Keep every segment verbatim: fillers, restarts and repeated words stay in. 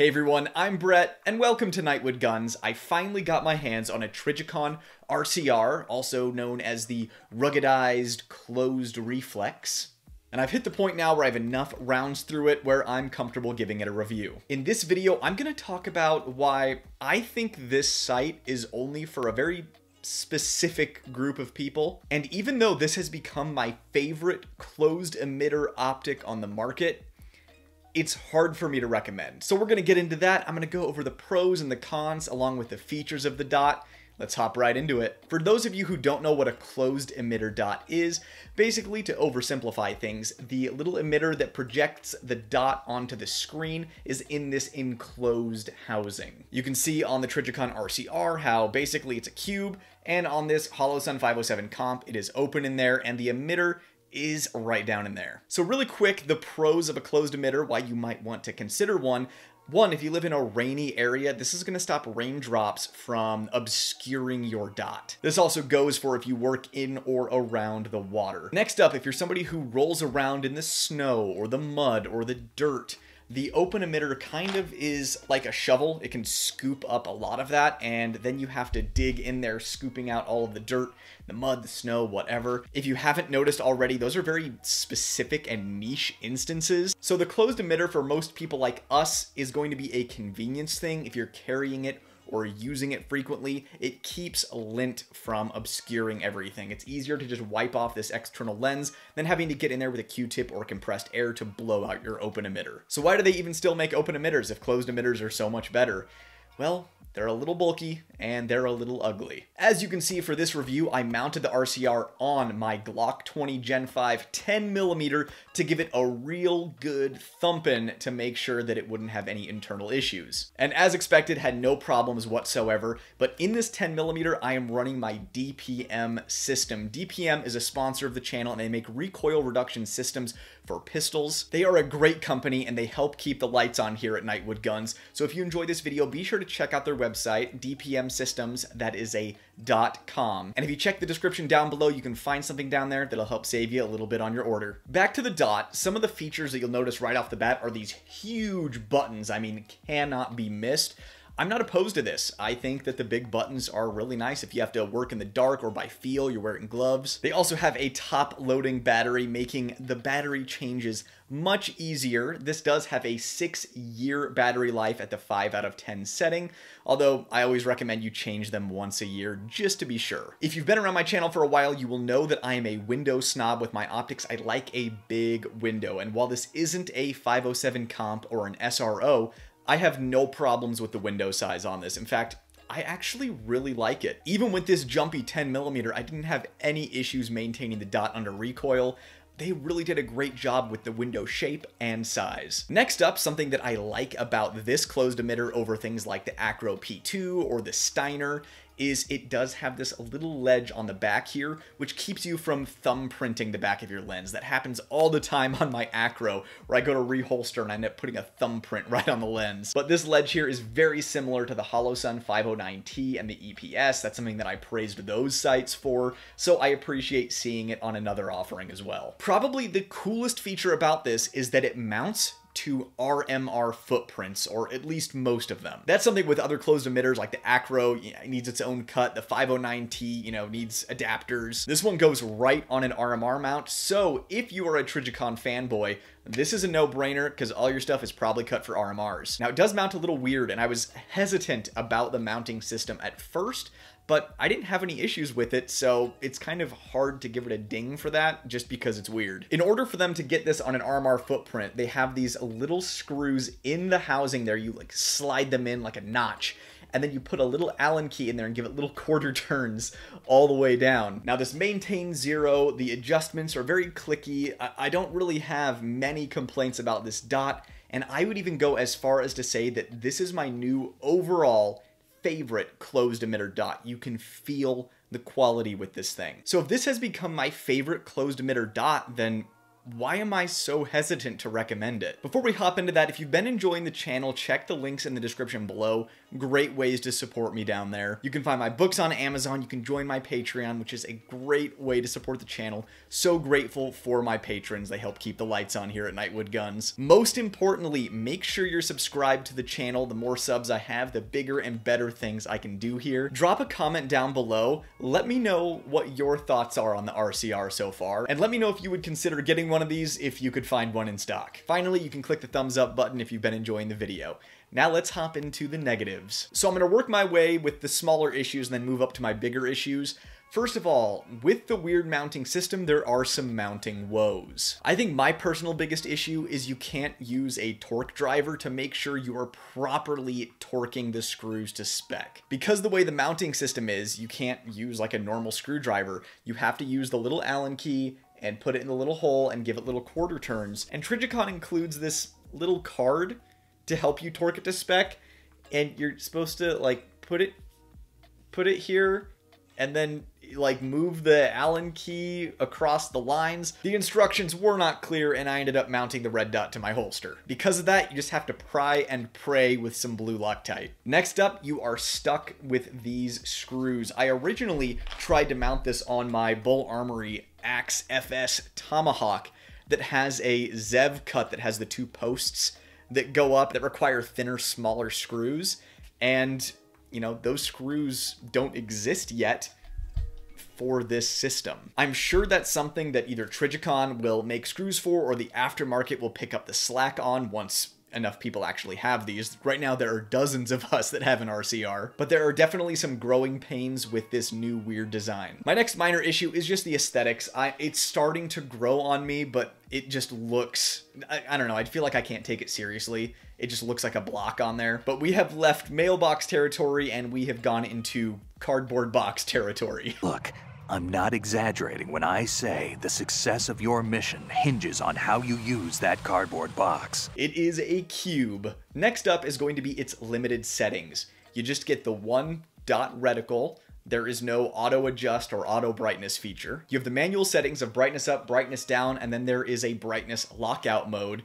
Hey everyone, I'm Brett, and welcome to Nightwood Guns. I finally got my hands on a Trijicon R C R, also known as the ruggedized closed reflex. And I've hit the point now where I have enough rounds through it where I'm comfortable giving it a review. In this video, I'm gonna talk about why I think this sight is only for a very specific group of people. And even though this has become my favorite closed emitter optic on the market, it's hard for me to recommend. So we're gonna get into that. I'm gonna go over the pros and the cons along with the features of the dot. Let's hop right into it. For those of you who don't know what a closed emitter dot is, basically to oversimplify things, the little emitter that projects the dot onto the screen is in this enclosed housing. You can see on the Trijicon R C R how basically it's a cube, and on this Holosun five oh seven comp, it is open in there, and the emitter is right down in there. So really quick, the pros of a closed emitter, why you might want to consider one. One, if you live in a rainy area, this is gonna stop raindrops from obscuring your dot. This also goes for if you work in or around the water. Next up, if you're somebody who rolls around in the snow or the mud or the dirt, the open emitter kind of is like a shovel. It can scoop up a lot of that, and then you have to dig in there, scooping out all of the dirt, the mud, the snow, whatever. If you haven't noticed already, those are very specific and niche instances. So the closed emitter for most people like us is going to be a convenience thing. If you're carrying it or using it frequently, it keeps lint from obscuring everything. It's easier to just wipe off this external lens than having to get in there with a Q-tip or compressed air to blow out your open emitter. So why do they even still make open emitters if closed emitters are so much better? Well, they're a little bulky and they're a little ugly. As you can see for this review, I mounted the R C R on my Glock twenty Gen five ten millimeter to give it a real good thumping to make sure that it wouldn't have any internal issues. And as expected, had no problems whatsoever. But in this ten millimeter, I am running my D P M system. D P M is a sponsor of the channel, and they make recoil reduction systems for pistols. They are a great company, and they help keep the lights on here at Nightwood Guns. So if you enjoyed this video, be sure to check out their website, D P M Systems, that is a .com. And if you check the description down below, you can find something down there that'll help save you a little bit on your order. Back to the dot, some of the features that you'll notice right off the bat are these huge buttons. I mean, cannot be missed. I'm not opposed to this. I think that the big buttons are really nice if you have to work in the dark or by feel, you're wearing gloves. They also have a top loading battery, making the battery changes much easier. This does have a six year battery life at the five out of ten setting, although I always recommend you change them once a year just to be sure. If you've been around my channel for a while, you will know that I am a window snob with my optics. I like a big window, and while this isn't a five oh seven comp or an S R O, I have no problems with the window size on this. In fact, I actually really like it. Even with this jumpy ten millimeter, I didn't have any issues maintaining the dot under recoil. They really did a great job with the window shape and size. Next up, something that I like about this closed emitter over things like the Acro P two or the Steiner is it does have this little ledge on the back here, which keeps you from thumb printing the back of your lens. That happens all the time on my Acro, where I go to reholster and I end up putting a thumbprint right on the lens. But this ledge here is very similar to the Holosun five oh nine T and the E P S. That's something that I praised those sights for, so I appreciate seeing it on another offering as well. Probably the coolest feature about this is that it mounts to R M R footprints, or at least most of them. That's something with other closed emitters like the Acro, you know, it needs its own cut. The five oh nine T, you know, needs adapters. This one goes right on an R M R mount. So if you are a Trijicon fanboy, this is a no-brainer because all your stuff is probably cut for R M Rs. Now it does mount a little weird, and I was hesitant about the mounting system at first, but I didn't have any issues with it, so it's kind of hard to give it a ding for that just because it's weird. In order for them to get this on an R M R footprint, they have these little screws in the housing there. You like slide them in like a notch, and then you put a little Allen key in there and give it little quarter turns all the way down. Now this maintains zero. The adjustments are very clicky. I, I don't really have many complaints about this dot, and I would even go as far as to say that this is my new overall favorite closed emitter dot. You can feel the quality with this thing. So if this has become my favorite closed emitter dot, then why am I so hesitant to recommend it? Before we hop into that, if you've been enjoying the channel, check the links in the description below. Great ways to support me down there. You can find my books on Amazon. You can join my Patreon, which is a great way to support the channel. So grateful for my patrons. They help keep the lights on here at Nightwood Guns. Most importantly, make sure you're subscribed to the channel. The more subs I have, the bigger and better things I can do here. Drop a comment down below. Let me know what your thoughts are on the R C R so far, and let me know if you would consider getting one of these if you could find one in stock. Finally, you can click the thumbs up button if you've been enjoying the video. Now let's hop into the negatives. So I'm gonna work my way with the smaller issues and then move up to my bigger issues. First of all, with the weird mounting system, there are some mounting woes. I think my personal biggest issue is you can't use a torque driver to make sure you are properly torquing the screws to spec. Because the way the mounting system is, you can't use like a normal screwdriver. You have to use the little Allen key and put it in the little hole and give it little quarter turns. And Trijicon includes this little card to help you torque it to spec, and you're supposed to like put it, put it here, and then like move the Allen key across the lines. The instructions were not clear, and I ended up mounting the red dot to my holster. Because of that, you just have to pry and pray with some blue Loctite. Next up, you are stuck with these screws. I originally tried to mount this on my Bull Armory Axe F S Tomahawk that has a Zev cut, that has the two posts that go up that require thinner, smaller screws. And you know, those screws don't exist yet for this system. I'm sure that's something that either Trijicon will make screws for, or the aftermarket will pick up the slack on once enough people actually have these. Right now, there are dozens of us that have an R C R, but there are definitely some growing pains with this new weird design. My next minor issue is just the aesthetics. I, it's starting to grow on me, but it just looks, I, I don't know, I feel like I can't take it seriously. It just looks like a block on there. But we have left mailbox territory, and we have gone into cardboard box territory. Look, I'm not exaggerating when I say the success of your mission hinges on how you use that cardboard box. It is a cube. Next up is going to be its limited settings. You just get the one dot reticle. There is no auto adjust or auto brightness feature. You have the manual settings of brightness up, brightness down, and then there is a brightness lockout mode.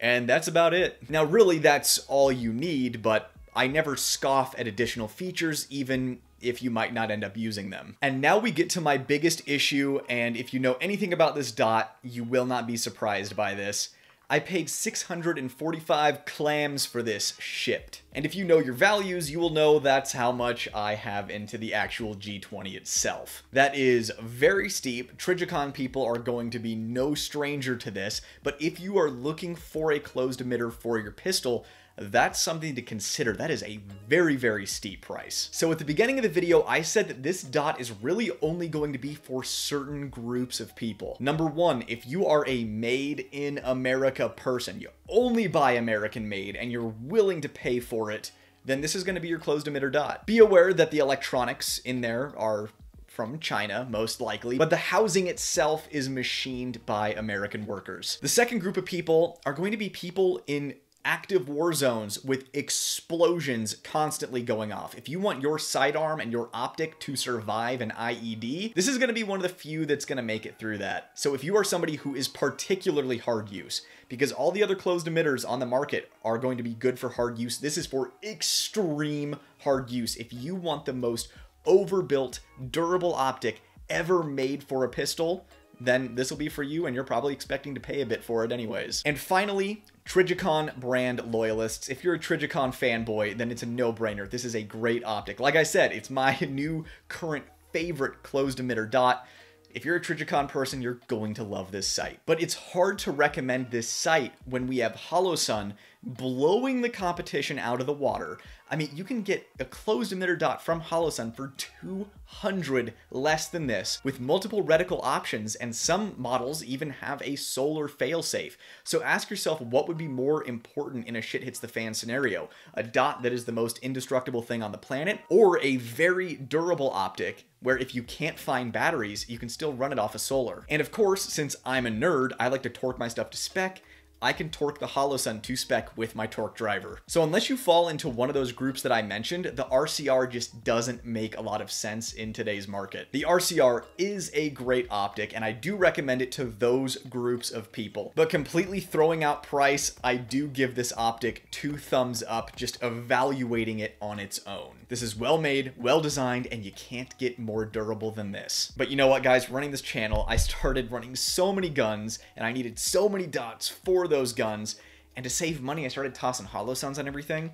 And that's about it. Now, really, that's all you need, but I never scoff at additional features, even if you might not end up using them. And now we get to my biggest issue, and if you know anything about this dot, you will not be surprised by this. I paid six hundred forty-five clams for this shipped. And if you know your values, you will know that's how much I have into the actual G twenty itself. That is very steep. Trijicon people are going to be no stranger to this, but if you are looking for a closed emitter for your pistol, that's something to consider. That is a very, very steep price. So at the beginning of the video, I said that this dot is really only going to be for certain groups of people. Number one, if you are a made in America person, you only buy American made and you're willing to pay for it, then this is going to be your closed emitter dot. Be aware that the electronics in there are from China, most likely, but the housing itself is machined by American workers. The second group of people are going to be people in active war zones with explosions constantly going off. If you want your sidearm and your optic to survive an I E D, this is going to be one of the few that's going to make it through that. So if you are somebody who is particularly hard use, because all the other closed emitters on the market are going to be good for hard use, this is for extreme hard use. If you want the most overbuilt, durable optic ever made for a pistol, then this will be for you, and you're probably expecting to pay a bit for it anyways. And finally, Trijicon brand loyalists. If you're a Trijicon fanboy, then it's a no-brainer. This is a great optic. Like I said, it's my new current favorite closed emitter dot. If you're a Trijicon person, you're going to love this sight. But it's hard to recommend this sight when we have Holosun blowing the competition out of the water. I mean, you can get a closed emitter dot from Holosun for two hundred less than this, with multiple reticle options, and some models even have a solar failsafe. So ask yourself, what would be more important in a shit hits the fan scenario? A dot that is the most indestructible thing on the planet, or a very durable optic where if you can't find batteries, you can still run it off of solar? And of course, since I'm a nerd, I like to torque my stuff to spec. I can torque the Holosun two spec with my torque driver. So unless you fall into one of those groups that I mentioned, the R C R just doesn't make a lot of sense in today's market. The R C R is a great optic, and I do recommend it to those groups of people. But completely throwing out price, I do give this optic two thumbs up, just evaluating it on its own. This is well made, well designed, and you can't get more durable than this. But you know what, guys, running this channel, I started running so many guns, and I needed so many dots for those guns, and to save money, I started tossing Holosuns on everything.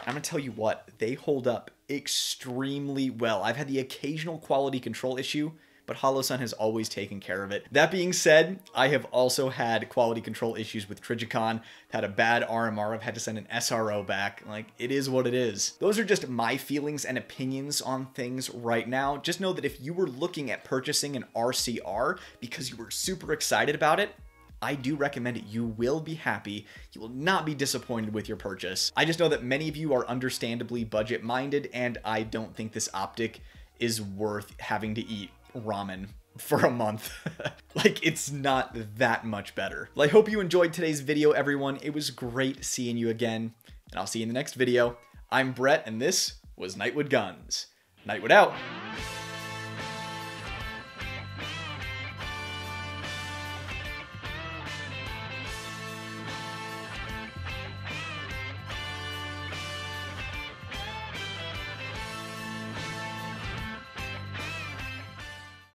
I'm gonna tell you what, they hold up extremely well. I've had the occasional quality control issue, but Holosun has always taken care of it. That being said, I have also had quality control issues with Trijicon. I've had a bad R M R, I've had to send an S R O back. Like, it is what it is. Those are just my feelings and opinions on things right now. Just know that if you were looking at purchasing an R C R because you were super excited about it, I do recommend it. You will be happy. You will not be disappointed with your purchase. I just know that many of you are understandably budget-minded, and I don't think this optic is worth having to eat ramen for a month. Like, it's not that much better. Well, I hope you enjoyed today's video, everyone. It was great seeing you again, and I'll see you in the next video. I'm Brett, and this was Nightwood Guns. Nightwood out.